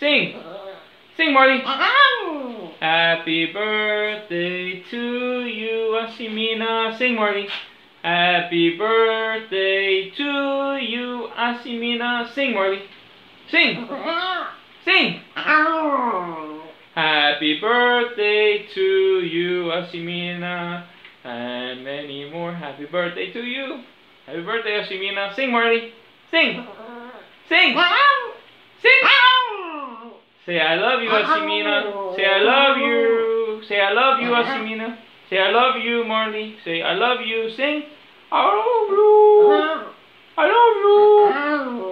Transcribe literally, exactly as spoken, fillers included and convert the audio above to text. Sing. Sing, Marley. Oh. Happy birthday to you, Asimina. Sing, Marley. Happy birthday to you, Asimina. Sing, Marley. Sing. Sing. Oh. Happy birthday to you, Asimina. And many more. Happy birthday to you. Happy birthday, Asimina. Sing, Marley. Sing. Sing. Sing. Say I love you, Asimina. Say I love you. Say I love you, Asimina. Say I love you, Marley. Say I love you. Sing. I love you. I love you.